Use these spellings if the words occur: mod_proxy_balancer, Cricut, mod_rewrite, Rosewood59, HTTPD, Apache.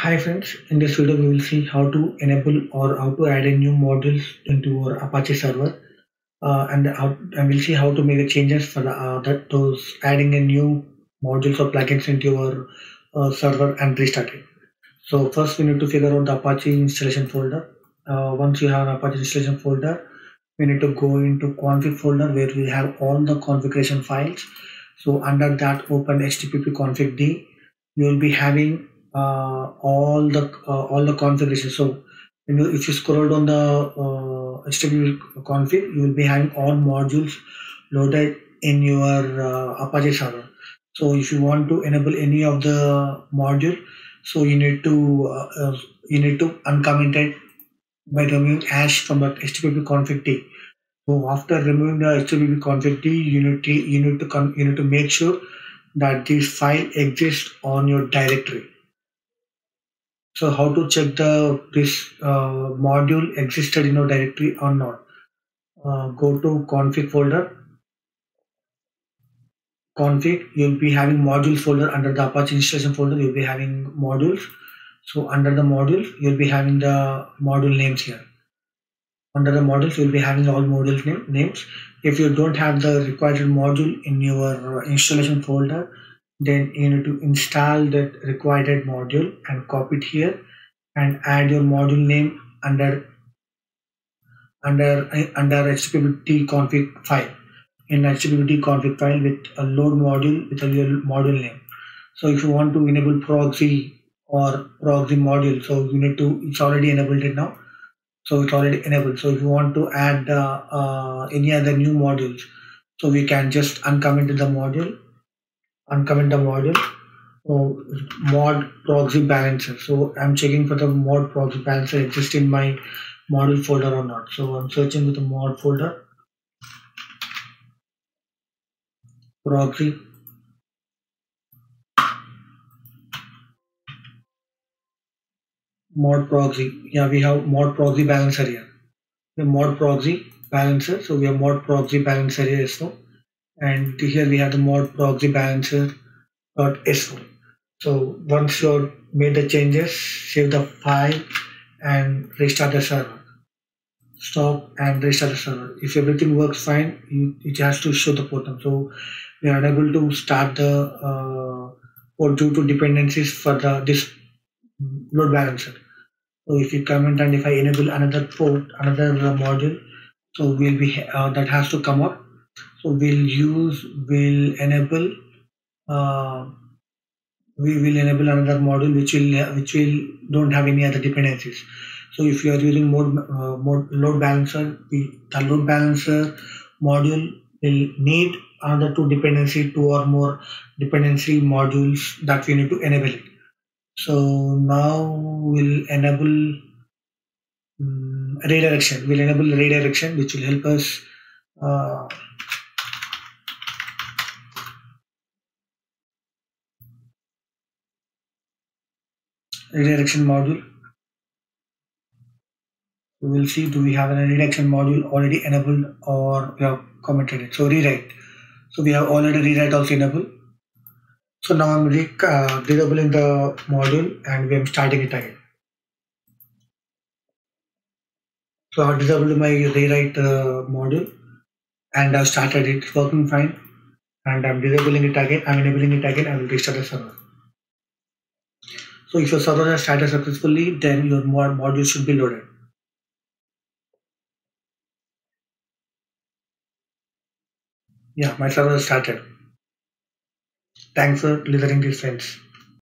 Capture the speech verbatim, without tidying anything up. Hi friends, in this video we will see how to enable or how to add in new modules into our Apache server uh, and, how, and we'll see how to make the changes for the, uh, that those adding in new modules or plugins into our uh, server and restart it. So first we need to figure out the Apache installation folder. Uh, once you have an Apache installation folder, we need to go into config folder where we have all the configuration files. So under that, open H T T P D config D. You will be having Uh, all the uh, all the configurations. So you know, if you scroll down the uh, H T T P config, you will be having all modules loaded in your uh, Apache server. So if you want to enable any of the module, so you need to uh, uh, you need to uncomment it by removing hash from the H T T P config D. So after removing the H T T P config D, you need to you need to come you need to make sure that this file exists on your directory. So how to check the this uh, module existed in your directory or not? Uh, go to config folder. Config, you'll be having modules folder. Under the Apache installation folder, you'll be having modules. So under the modules, you'll be having the module names here. Under the modules, you'll be having all modules name, names. If you don't have the required module in your installation folder, then you need to install that required module and copy it here and add your module name under under under H T T P D config file, in H T T P D config file with a load module with a module name. So if you want to enable proxy or proxy module, so you need to, it's already enabled it now, so it's already enabled. So if you want to add uh, uh, any other new modules, so we can just uncomment the module. Uncomment the module. So mod proxy balancer. So I'm checking for the mod proxy balancer exists in my module folder or not. So I'm searching with the mod folder, proxy mod proxy. Yeah, we have mod proxy balancer here. The mod proxy balancer. So we have mod proxy balancer here. So. And here we have the mod proxy balancer dot S O. So once you've made the changes, save the file and restart the server. Stop and restart the server. If everything works fine, you, it has to show the port number. So we are unable to start the uh, port due to dependencies for the this load balancer. So if you comment and if I enable another port, another module, so we'll be uh, that has to come up. So we'll use, we'll enable, uh, we will enable another module which will, which will don't have any other dependencies. So if you are using mode, uh, mode load balancer, we, the load balancer module will need another two dependency, two or more dependency modules that we need to enable it. So now we'll enable um, redirection. We'll enable redirection, which will help us. Uh, Redirection module. We will see, do we have a redirection module already enabled or we have commented it. So rewrite. So we have already rewrite also enabled. So now I'm re uh, disabling the module and we are starting it again. So I disabled my rewrite uh, module and I've started it. It's working fine. And I'm disabling it again. I'm enabling it again. I will restart the server. So if your server has started successfully, then your mod module should be loaded. Yeah, my server has started. Thanks for listening, dear friends.